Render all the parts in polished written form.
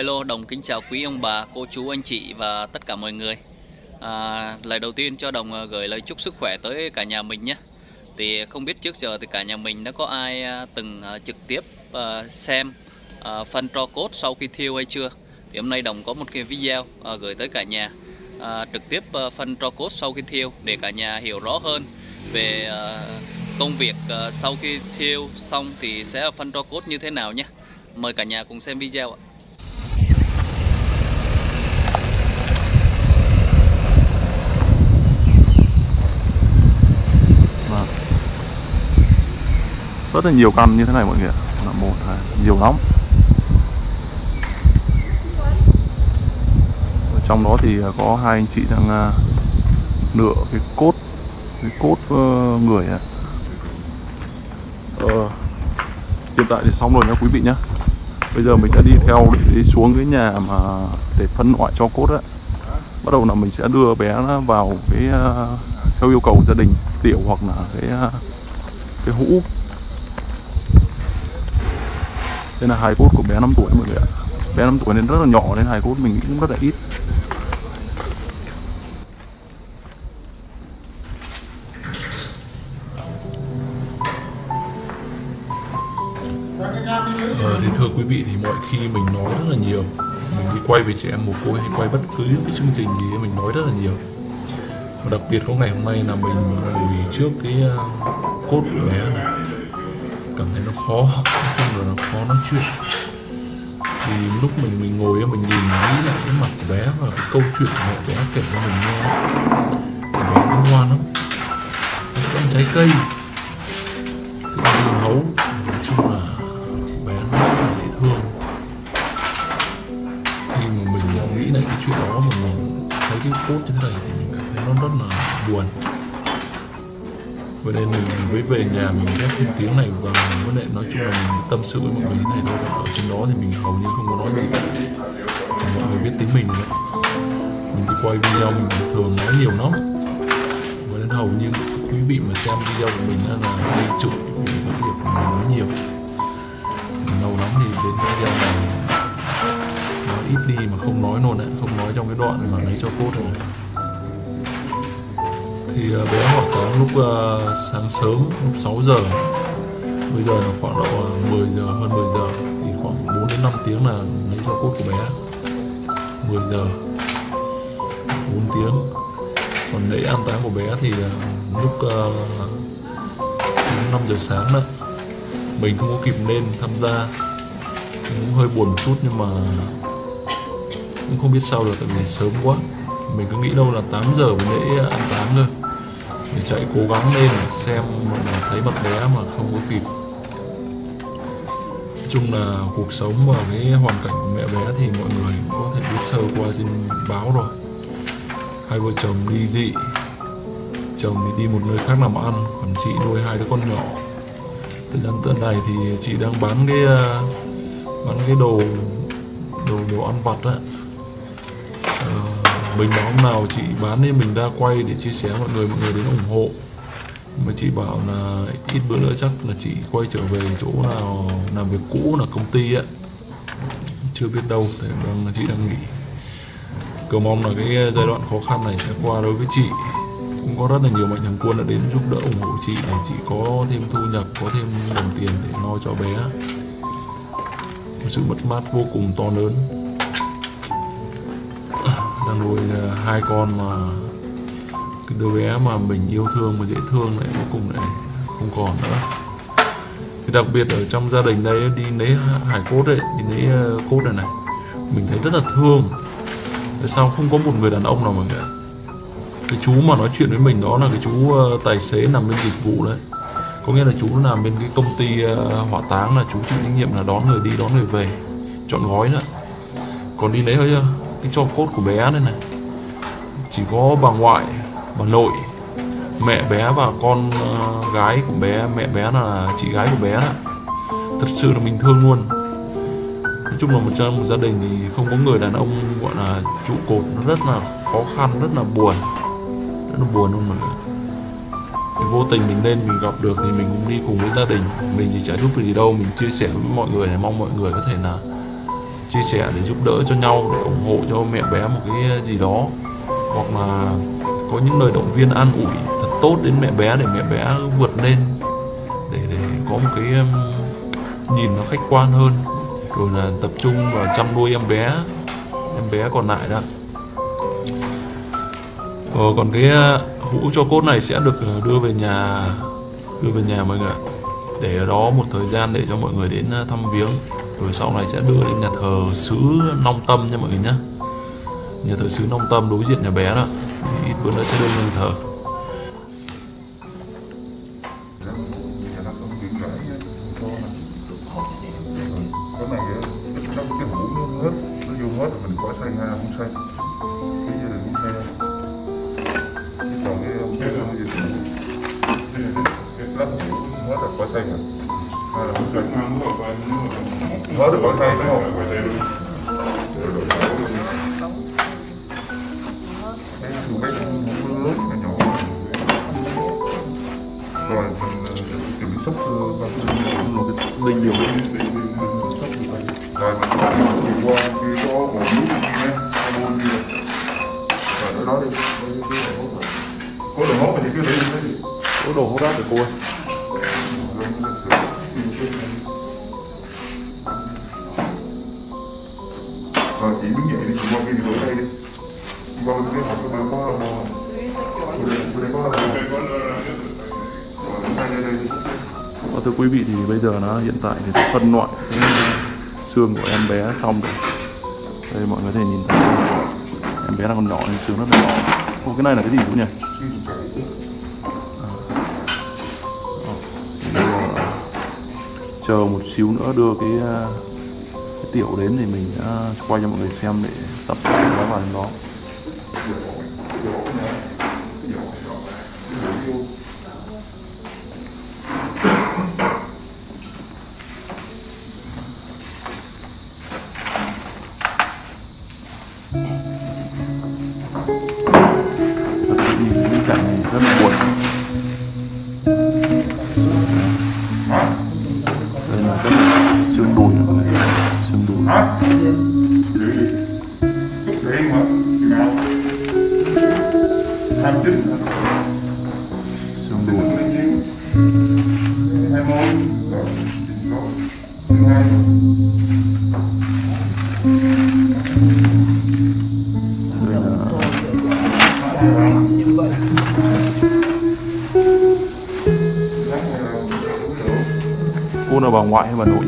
Hello, Đồng kính chào quý ông bà, cô chú, anh chị và tất cả mọi người. Lời đầu tiên cho Đồng gửi lời chúc sức khỏe tới cả nhà mình nhé. Thì không biết trước giờ thì cả nhà mình đã có ai từng trực tiếp xem phân tro cốt sau khi thiêu hay chưa. Thì hôm nay Đồng có một cái video gửi tới cả nhà trực tiếp phân tro cốt sau khi thiêu để cả nhà hiểu rõ hơn về công việc sau khi thiêu xong thì sẽ phân tro cốt như thế nào nhé. Mời cả nhà cùng xem video ạ. Rất là nhiều căn như thế này mọi người ạ, một hai, nhiều lắm. Ở trong đó thì có hai anh chị đang nựa cái cốt người ạ. Hiện tại thì xong rồi nha quý vị nhé. Bây giờ mình đã đi theo để xuống cái nhà mà để phân loại tro cốt ấy. Bắt đầu là mình sẽ đưa bé vào cái theo yêu cầu gia đình, tiểu hoặc là cái hũ. Đây là hài cốt của bé 5 tuổi mọi người ạ. Bé 5 tuổi nên rất là nhỏ nên hài cốt mình nghĩ cũng rất là ít. Thì thưa quý vị, thì mọi khi mình nói rất là nhiều. Mình đi quay về trẻ em mồ côi hay quay bất cứ cái chương trình gì mình nói rất là nhiều. Và đặc biệt hôm ngày hôm nay là mình ngồi trước cái cốt của bé này, cảm thấy nó khó, nó khó nói chuyện. Thì lúc mình ngồi mình nhìn nghĩ lại cái mặt của bé và cái câu chuyện mẹ bé kể cho mình nghe. Thì bé nó ngoan lắm, nó ăn trái cây, thì ăn đường hấu. Nói chung là bé nó rất là dễ thương. Khi mà mình nghĩ lại cái chuyện đó mà mình thấy cái cốt như thế này thì mình cảm thấy nó rất là buồn. Và nên mình mới về nhà mình ghép thêm tiếng này và mình có thể nói chung là mình tâm sự với mọi người thế này thôi. Ở trên đó thì mình hầu như không có nói gì cả. Mọi người biết tính mình rồi. Mình đi quay video mình thường nói nhiều lắm. Và nên hầu như quý vị mà xem video của mình là hay chụp những cái việc mình nói nhiều. Mình lâu lắm thì đến video này nói ít đi mà không nói luôn ạ. Không nói trong cái đoạn mà lấy cho cốt rồi. Thì bé hỏi tán lúc sáng sớm, lúc 6 giờ. Bây giờ là khoảng độ 10 giờ, hơn 10 giờ. Thì khoảng 4 đến 5 tiếng là lấy cho cốt của bé. 10 giờ 4 tiếng. Còn lễ an táng của bé thì lúc 5 giờ sáng đó. Mình không có kịp lên tham gia. Cũng hơi buồn một chút nhưng mà cũng không biết sao được tại vì sớm quá. Mình cứ nghĩ đâu là 8 giờ mới lễ an táng thôi. Mình chạy cố gắng lên xem mà thấy mặt bé mà không có kịp. Nói chung là cuộc sống và cái hoàn cảnh của mẹ bé thì mọi người có thể biết sơ qua trên báo rồi. Hai vợ chồng đi dị, chồng thì đi một nơi khác làm ăn, còn chị nuôi hai đứa con nhỏ. Thời gian tận này thì chị đang bán cái đồ ăn vặt á. Mình nói hôm nào chị bán thì mình ra quay để chia sẻ mọi người đến ủng hộ. Mà chị bảo là ít bữa nữa chắc là chị quay trở về chỗ nào làm việc cũ là công ty ấy. Chưa biết đâu, chị đang nghỉ. Cầu mong là cái giai đoạn khó khăn này sẽ qua đối với chị. Cũng có rất là nhiều mạnh thường quân đã đến giúp đỡ ủng hộ chị để chị có thêm thu nhập, có thêm đồng tiền để lo cho bé. Một sự mất mát vô cùng to lớn. Nuôi hai con mà cái đứa bé mà mình yêu thương và dễ thương lại cuối cùng lại không còn nữa. Thì đặc biệt ở trong gia đình đây đi lấy hải cốt đấy, đi lấy cốt này mình thấy rất là thương. Tại sao không có một người đàn ông nào mọi người? Cái chú mà nói chuyện với mình đó là cái chú tài xế làm bên dịch vụ đấy, có nghĩa là chú làm bên cái công ty hỏa táng, là chú chịu trách nhiệm là đón người đi đón người về, chọn gói đó. Còn đi lấy hơi cái tro cốt của bé đây này chỉ có bà ngoại, bà nội, mẹ bé và con gái của bé. Mẹ bé là chị gái của bé đó. Thật sự là mình thương luôn. Nói chung là một gia đình thì không có người đàn ông gọi là trụ cột, nó rất là khó khăn, rất là buồn luôn. Mà vô tình mình lên mình gặp được thì mình cũng đi cùng với gia đình mình, thì chả giúp gì đâu, mình chia sẻ với mọi người để mong mọi người có thể là chia sẻ để giúp đỡ cho nhau, để ủng hộ cho mẹ bé một cái gì đó, hoặc là có những lời động viên an ủi thật tốt đến mẹ bé để mẹ bé vượt lên, để có một cái nhìn nó khách quan hơn, rồi là tập trung vào chăm nuôi em bé còn lại đó. Còn cái hũ tro cốt này sẽ được đưa về nhà mọi người, để ở đó một thời gian để cho mọi người đến thăm viếng, rồi sau này sẽ đưa đến nhà thờ xứ Long Tâm nha mọi người nhé. Nhà thờ xứ Long Tâm đối diện nhà bé đó, ít bữa nữa sẽ đưa lên thờ. Thưa quý vị thì bây giờ nó hiện tại thì phân loại xương của em bé xong rồi. Đây mọi người có thể nhìn thấy em bé là còn đỏ nên xương rất là đỏ. Ô, cái này là cái gì chú nhỉ? Chờ một xíu nữa đưa cái tiểu đến thì mình quay cho mọi người xem để tập nó vào đó. Cô nào bà ngoại hay bà nội?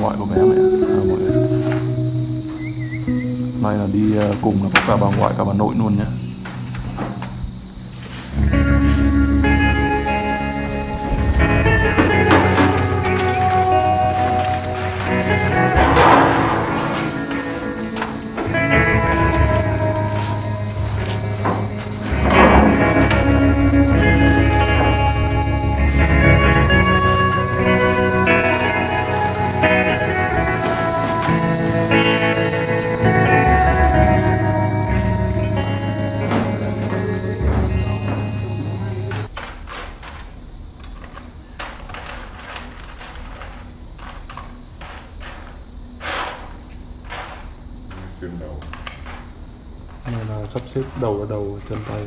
Ngoại của bé mẹ. Nay là đi cùng là có cả bà ngoại cả bà nội luôn nhé. Sắp xếp đầu vào đầu chân tay đấy.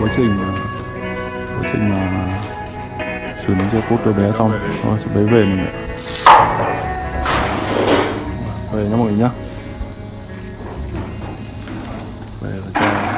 Quá trình mà xử lý cho cốt cho bé xong thôi cho bé về mình về nhá mọi người nhá, về là cho